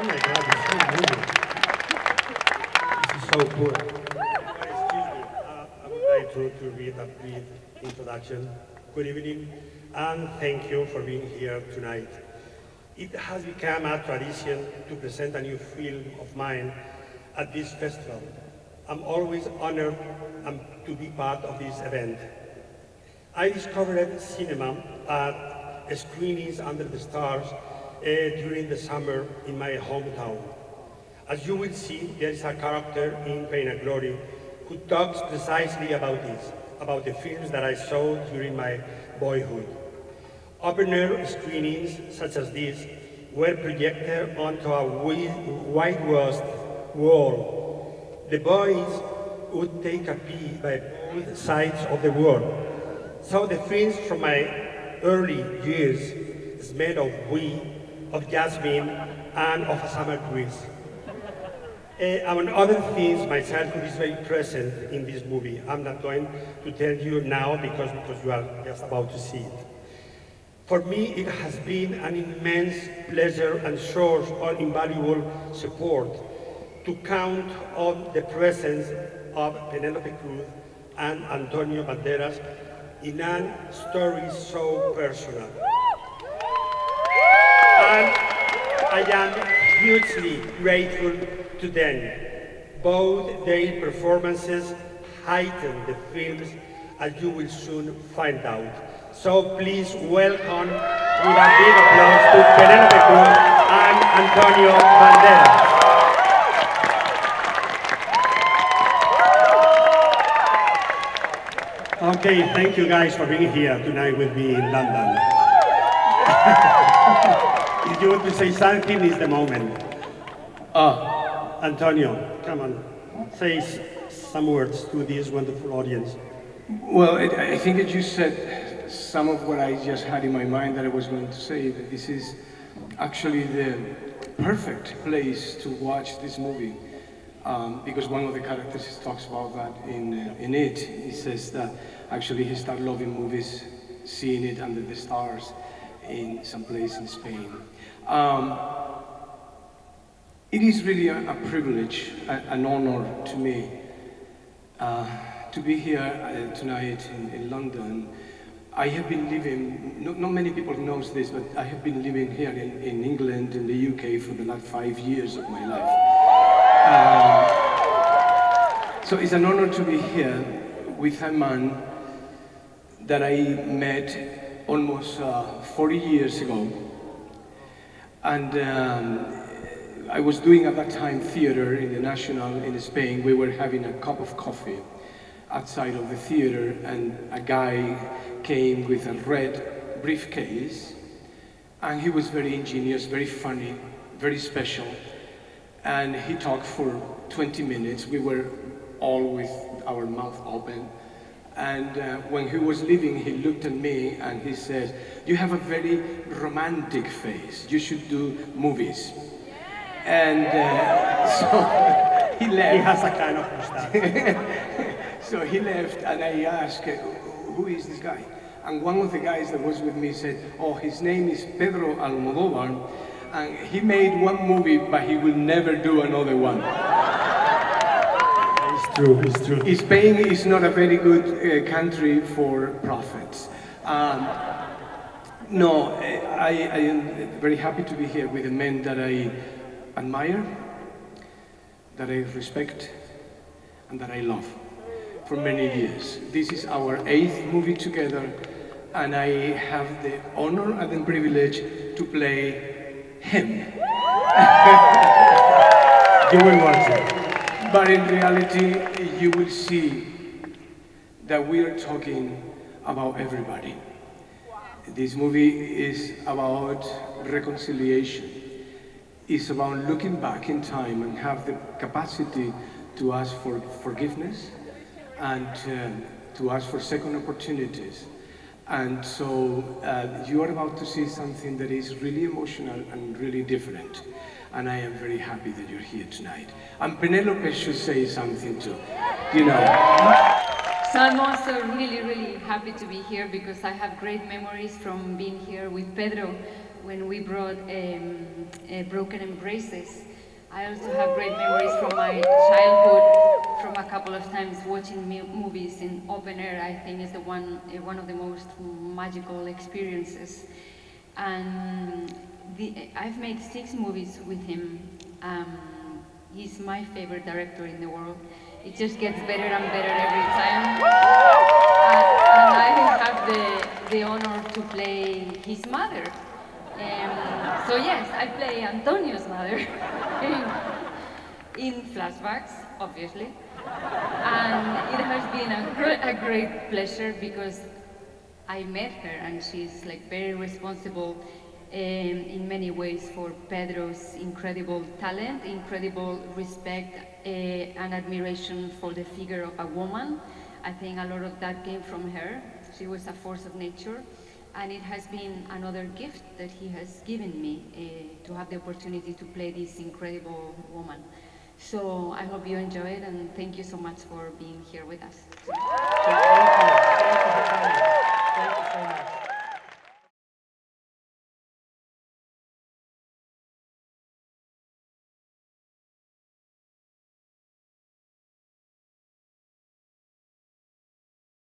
Oh my God, this is so cool. Excuse me, I would like to read a brief introduction. Good evening, and thank you for being here tonight. It has become a tradition to present a new film of mine at this festival. I'm always honored to be part of this event. I discovered cinema at screenings under the stars during the summer in my hometown. As you will see, there is a character in Pain and Glory who talks precisely about this, about the films that I saw during my boyhood. Open-air screenings such as this were projected onto a wide wall. The boys would take a peek by both sides of the world. So the films from my early years smelled of weed, of jasmine, and of a summer breeze. Among other things, my childhood is very present in this movie. I'm not going to tell you now because you are just about to see it. For me, it has been an immense pleasure and source of invaluable support to count on the presence of Penelope Cruz and Antonio Banderas in a story so personal. And I am hugely grateful to them. Both their performances heighten the films, as you will soon find out. So please welcome, with a big applause, to Penelope Cruz and Antonio Banderas. Okay, thank you guys for being here tonight with me in London. If you want to say something, it's the moment. Antonio, come on, say some words to this wonderful audience. Well, I think that you said some of what I just had in my mind that I was going to say, that this is actually the perfect place to watch this movie, because one of the characters talks about that in it. He says that actually he started loving movies, seeing it under the stars in some place in Spain. It is really a privilege, an honor to me to be here tonight in London. I have been living, not many people know this, but I have been living here in England, in the UK, for the last 5 years of my life. So it's an honor to be here with a man that I met almost 40 years ago. And I was doing at that time theater in the National in Spain. We were having a cup of coffee outside of the theater, and a guy came with a red briefcase, and he was very ingenious, very funny, very special, and he talked for 20 minutes. We were all with our mouth open, and when he was leaving, he looked at me and he said, "You have a very romantic face. You should do movies." And so he left. He has a kind of mustache. So he left, and I asked, "Who is this guy?" And one of the guys that was with me said, "Oh, his name is Pedro Almodóvar, and he made one movie, but he will never do another one." It's true, it's true. Spain is not a very good country for prophets. No, I am very happy to be here with a man that I admire, that I respect, and that I love. For many years. This is our 8th movie together, and I have the honor and the privilege to play him. You will watch it. But in reality, you will see that we are talking about everybody. This movie is about reconciliation. It's about looking back in time and have the capacity to ask for forgiveness, and to ask for second opportunities. And so you are about to see something that is really emotional and really different. And I am very happy that you're here tonight. And Penelope should say something too, you know. So I'm also really, really happy to be here because I have great memories from being here with Pedro. when we brought Broken Embraces. I also have great memories from my childhood, from a couple of times watching movies in open air. I think is the one of the most magical experiences. And I've made 6 movies with him. He's my favorite director in the world. It just gets better and better every time. And I have the honor to play his mother. So yes, I play Antonio's mother in flashbacks, obviously. And it has been a great pleasure because I met her and she's like very responsible in many ways for Pedro's incredible talent, incredible respect and admiration for the figure of a woman. I think a lot of that came from her. She was a force of nature, and it has been another gift that he has given me to have the opportunity to play this incredible woman. So I hope you enjoy it, and thank you so much for being here with us. Thank you. Thank you so much.